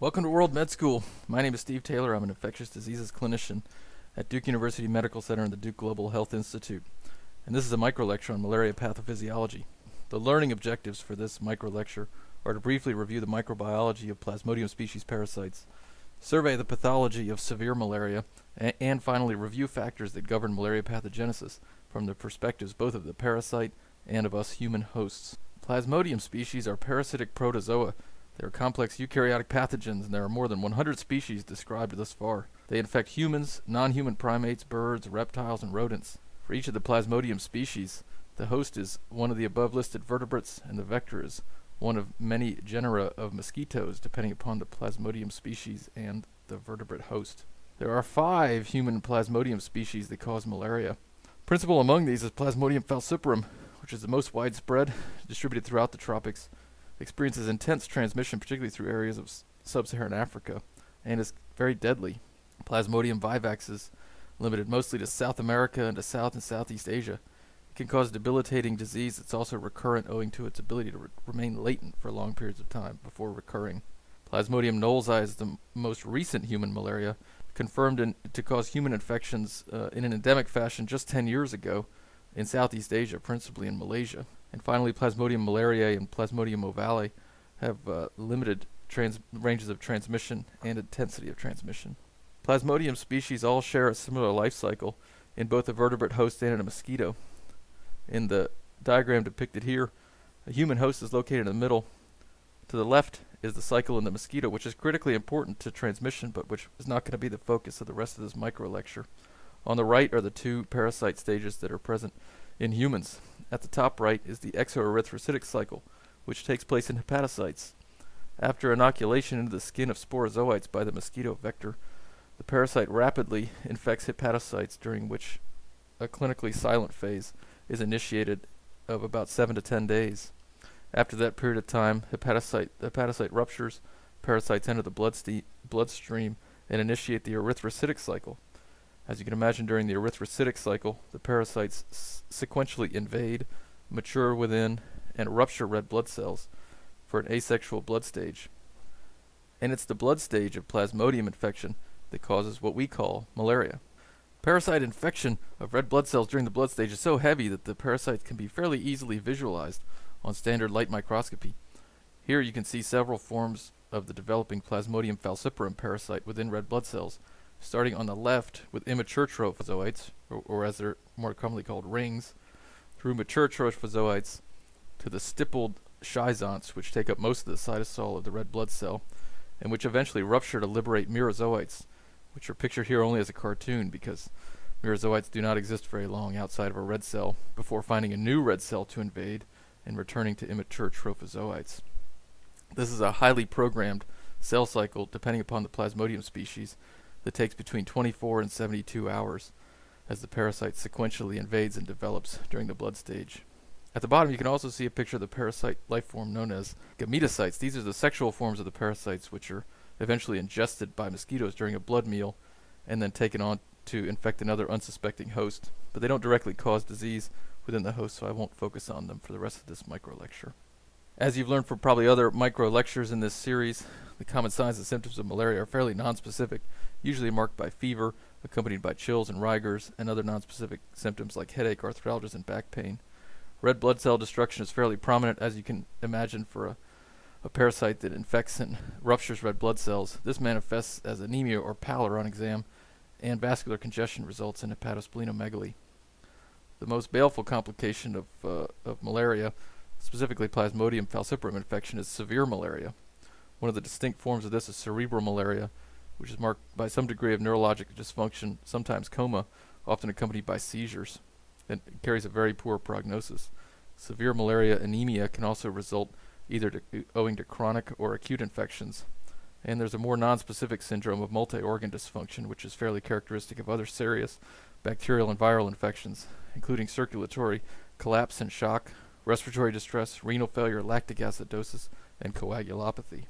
Welcome to World Med School. My name is Steve Taylor. I'm an infectious diseases clinician at Duke University Medical Center and the Duke Global Health Institute. And this is a micro-lecture on malaria pathophysiology. The learning objectives for this micro-lecture are to briefly review the microbiology of Plasmodium species parasites, survey the pathology of severe malaria, and finally review factors that govern malaria pathogenesis from the perspectives both of the parasite and of us human hosts. Plasmodium species are parasitic protozoa. They are complex eukaryotic pathogens, and there are more than 100 species described thus far. They infect humans, non-human primates, birds, reptiles, and rodents. For each of the Plasmodium species, the host is one of the above-listed vertebrates, and the vector is one of many genera of mosquitoes, depending upon the Plasmodium species and the vertebrate host. There are 5 human Plasmodium species that cause malaria. Principal among these is Plasmodium falciparum, which is the most widespread, distributed throughout the tropics. Experiences intense transmission, particularly through areas of sub-Saharan Africa, and is very deadly. Plasmodium vivax is limited mostly to South America and to South and Southeast Asia. It can cause debilitating disease that's also recurrent owing to its ability to remain latent for long periods of time before recurring. Plasmodium knowlesi is the most recent human malaria, confirmed to cause human infections in an endemic fashion just 10 years ago in Southeast Asia, principally in Malaysia. And finally, Plasmodium malariae and Plasmodium ovale have limited ranges of transmission and intensity of transmission. Plasmodium species all share a similar life cycle in both a vertebrate host and in a mosquito. In the diagram depicted here, a human host is located in the middle. To the left is the cycle in the mosquito, which is critically important to transmission, but which is not going to be the focus of the rest of this micro-lecture. On the right are the 2 parasite stages that are present in humans. At the top right is the exoerythrocytic cycle, which takes place in hepatocytes. After inoculation into the skin of sporozoites by the mosquito vector, the parasite rapidly infects hepatocytes, during which a clinically silent phase is initiated of about 7 to 10 days. After that period of time, the hepatocyte ruptures, parasites enter the bloodstream and initiate the erythrocytic cycle. As you can imagine, during the erythrocytic cycle, the parasites sequentially invade, mature within, and rupture red blood cells for an asexual blood stage. And it's the blood stage of Plasmodium infection that causes what we call malaria. Parasite infection of red blood cells during the blood stage is so heavy that the parasites can be fairly easily visualized on standard light microscopy. Here you can see several forms of the developing Plasmodium falciparum parasite within red blood cells, starting on the left with immature trophozoites, or as they're more commonly called, rings, through mature trophozoites to the stippled schizonts, which take up most of the cytosol of the red blood cell, and which eventually rupture to liberate merozoites, which are pictured here only as a cartoon because merozoites do not exist very long outside of a red cell before finding a new red cell to invade and returning to immature trophozoites. This is a highly programmed cell cycle, depending upon the Plasmodium species, that takes between 24 and 72 hours as the parasite sequentially invades and develops during the blood stage. At the bottom you can also see a picture of the parasite life form known as gametocytes. These are the sexual forms of the parasites, which are eventually ingested by mosquitoes during a blood meal and then taken on to infect another unsuspecting host. But they don't directly cause disease within the host, so I won't focus on them for the rest of this micro-lecture. As you've learned from probably other micro-lectures in this series, the common signs and symptoms of malaria are fairly nonspecific, usually marked by fever, accompanied by chills and rigors, and other nonspecific symptoms like headache, arthralgias, and back pain. Red blood cell destruction is fairly prominent, as you can imagine, for a parasite that infects and ruptures red blood cells. This manifests as anemia or pallor on exam, and vascular congestion results in hepatosplenomegaly. The most baleful complication of malaria, specifically Plasmodium falciparum infection, is severe malaria. One of the distinct forms of this is cerebral malaria, which is marked by some degree of neurologic dysfunction, sometimes coma, often accompanied by seizures, and it carries a very poor prognosis. Severe malaria anemia can also result either owing to chronic or acute infections, and there's a more nonspecific syndrome of multi-organ dysfunction, which is fairly characteristic of other serious bacterial and viral infections, including circulatory collapse and shock, respiratory distress, renal failure, lactic acidosis, and coagulopathy.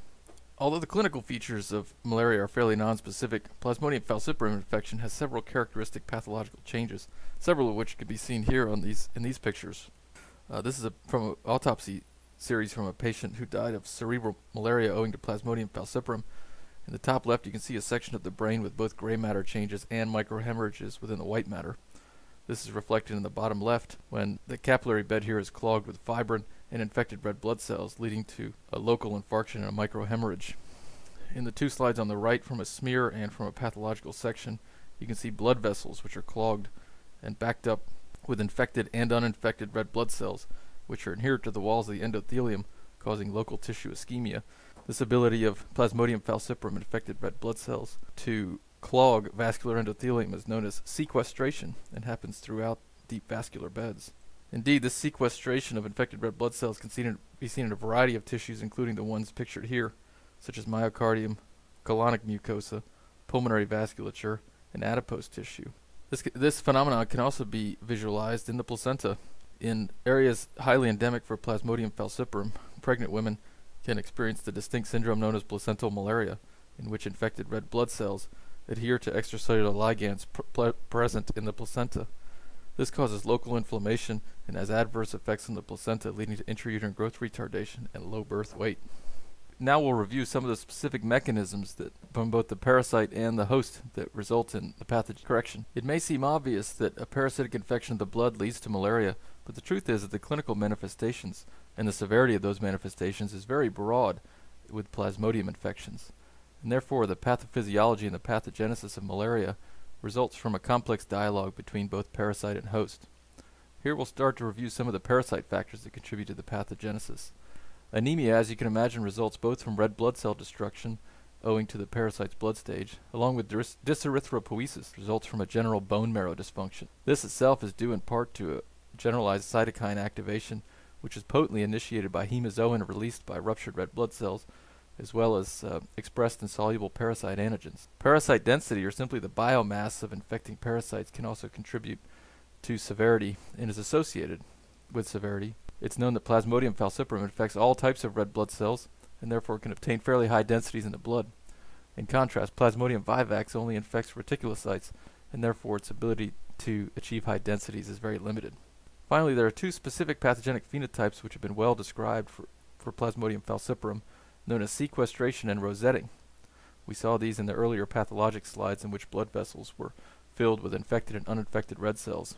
Although the clinical features of malaria are fairly nonspecific, Plasmodium falciparum infection has several characteristic pathological changes, several of which can be seen here on in these pictures. This is from an autopsy series from a patient who died of cerebral malaria owing to Plasmodium falciparum. In the top left, you can see a section of the brain with both gray matter changes and microhemorrhages within the white matter. This is reflected in the bottom left when the capillary bed here is clogged with fibrin and infected red blood cells, leading to a local infarction and a microhemorrhage. In the two slides on the right, from a smear and from a pathological section, you can see blood vessels which are clogged and backed up with infected and uninfected red blood cells, which are adherent to the walls of the endothelium, causing local tissue ischemia. This ability of Plasmodium falciparum infected red blood cells to clog vascular endothelium is known as sequestration and happens throughout deep vascular beds. Indeed, this sequestration of infected red blood cells can be seen in a variety of tissues, including the ones pictured here, such as myocardium, colonic mucosa, pulmonary vasculature, and adipose tissue. This phenomenon can also be visualized in the placenta. In areas highly endemic for Plasmodium falciparum, pregnant women can experience the distinct syndrome known as placental malaria, in which infected red blood cells adhere to extracellular ligands present in the placenta. This causes local inflammation and has adverse effects on the placenta, leading to intrauterine growth retardation and low birth weight. Now we'll review some of the specific mechanisms that from both the parasite and the host that result in the pathogen correction. It may seem obvious that a parasitic infection of the blood leads to malaria, but the truth is that the clinical manifestations and the severity of those manifestations is very broad with Plasmodium infections. And therefore, the pathophysiology and the pathogenesis of malaria results from a complex dialogue between both parasite and host. Here we'll start to review some of the parasite factors that contribute to the pathogenesis. Anemia, as you can imagine, results both from red blood cell destruction, owing to the parasite's blood stage, along with dyserythropoiesis, results from a general bone marrow dysfunction. This itself is due in part to a generalized cytokine activation, which is potently initiated by hemozoin released by ruptured red blood cells, as well as expressed in soluble parasite antigens. Parasite density, or simply the biomass of infecting parasites, can also contribute to severity and is associated with severity. It's known that Plasmodium falciparum infects all types of red blood cells and therefore can obtain fairly high densities in the blood. In contrast, Plasmodium vivax only infects reticulocytes, and therefore its ability to achieve high densities is very limited. Finally, there are two specific pathogenic phenotypes which have been well described for Plasmodium falciparum, known as sequestration and rosetting. We saw these in the earlier pathologic slides in which blood vessels were filled with infected and uninfected red cells.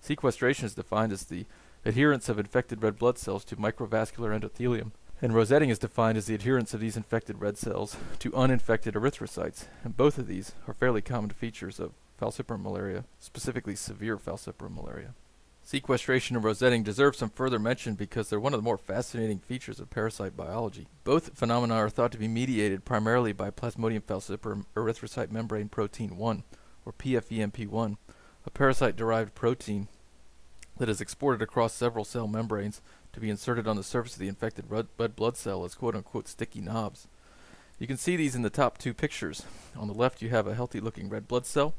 Sequestration is defined as the adherence of infected red blood cells to microvascular endothelium, and rosetting is defined as the adherence of these infected red cells to uninfected erythrocytes, and both of these are fairly common features of falciparum malaria, specifically severe falciparum malaria. Sequestration and rosetting deserve some further mention because they're one of the more fascinating features of parasite biology. Both phenomena are thought to be mediated primarily by Plasmodium falciparum erythrocyte membrane protein 1, or PFEMP1, a parasite-derived protein that is exported across several cell membranes to be inserted on the surface of the infected red blood cell as quote-unquote sticky knobs. You can see these in the top two pictures. On the left you have a healthy-looking red blood cell,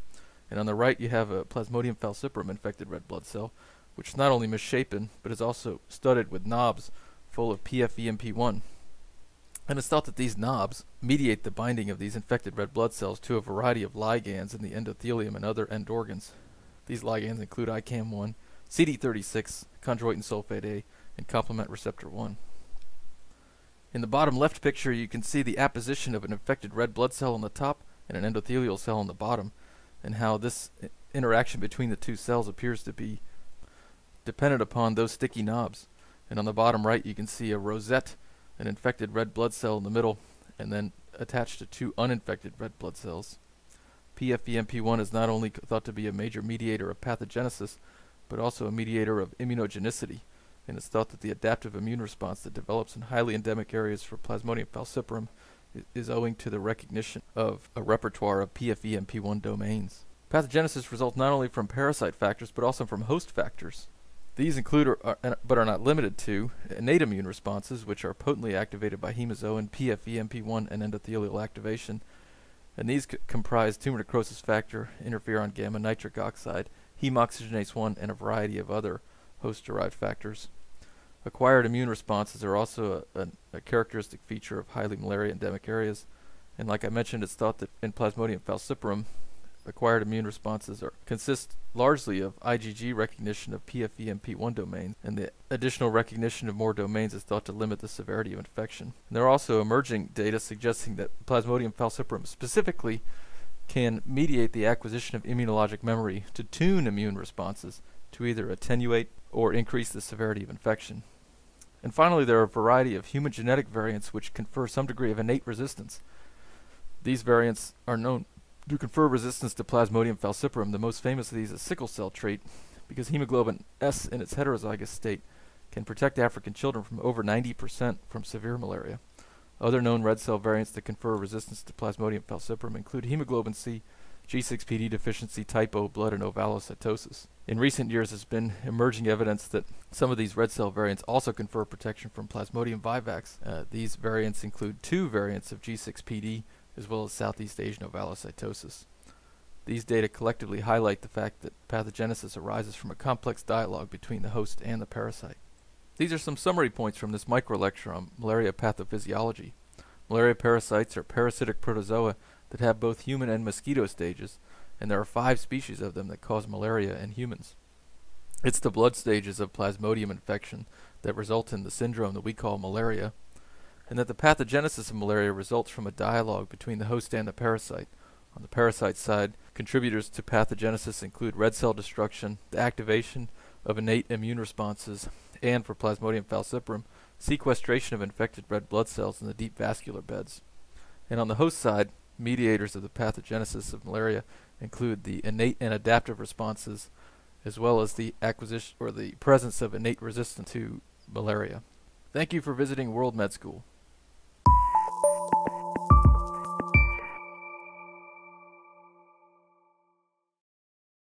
and on the right you have a Plasmodium falciparum infected red blood cell, which is not only misshapen, but is also studded with knobs full of PFEMP1. And it's thought that these knobs mediate the binding of these infected red blood cells to a variety of ligands in the endothelium and other end organs. These ligands include ICAM1, CD36, chondroitin sulfate A, and complement receptor 1. In the bottom left picture, you can see the apposition of an infected red blood cell on the top and an endothelial cell on the bottom, and how this interaction between the two cells appears to be dependent upon those sticky knobs. And on the bottom right, you can see a rosette, an infected red blood cell in the middle, and then attached to two uninfected red blood cells. PFEMP1 is not only thought to be a major mediator of pathogenesis, but also a mediator of immunogenicity, and it's thought that the adaptive immune response that develops in highly endemic areas for Plasmodium falciparum is owing to the recognition of a repertoire of PFEMP1 domains. Pathogenesis results not only from parasite factors, but also from host factors. These include, but are not limited to, innate immune responses, which are potently activated by hemozoin, PFEMP1, and endothelial activation, and these comprise tumor necrosis factor, interferon gamma, nitric oxide, hemoxygenase 1, and a variety of other host-derived factors. Acquired immune responses are also a characteristic feature of highly malaria endemic areas, and like I mentioned, it's thought that in Plasmodium falciparum, acquired immune responses consist largely of IgG recognition of PFEMP1 domains, and the additional recognition of more domains is thought to limit the severity of infection. And there are also emerging data suggesting that Plasmodium falciparum specifically can mediate the acquisition of immunologic memory to tune immune responses to either attenuate or increase the severity of infection. And finally, there are a variety of human genetic variants which confer some degree of innate resistance. These variants are known to confer resistance to Plasmodium falciparum. The most famous of these is sickle cell trait, because hemoglobin S in its heterozygous state can protect African children from over 90% from severe malaria. Other known red cell variants that confer resistance to Plasmodium falciparum include hemoglobin C, G6PD deficiency, type O blood, and ovalocytosis. In recent years, there's been emerging evidence that some of these red cell variants also confer protection from Plasmodium vivax. These variants include two variants of G6PD, as well as Southeast Asian ovalocytosis. These data collectively highlight the fact that pathogenesis arises from a complex dialogue between the host and the parasite. These are some summary points from this micro-lecture on malaria pathophysiology. Malaria parasites are parasitic protozoa that have both human and mosquito stages, and there are 5 species of them that cause malaria in humans. It's the blood stages of Plasmodium infection that result in the syndrome that we call malaria, and that the pathogenesis of malaria results from a dialogue between the host and the parasite. On the parasite side, contributors to pathogenesis include red cell destruction, the activation of innate immune responses, and for Plasmodium falciparum, sequestration of infected red blood cells in the deep vascular beds. And on the host side, mediators of the pathogenesis of malaria include the innate and adaptive responses, as well as the acquisition or the presence of innate resistance to malaria. Thank you for visiting World Med School.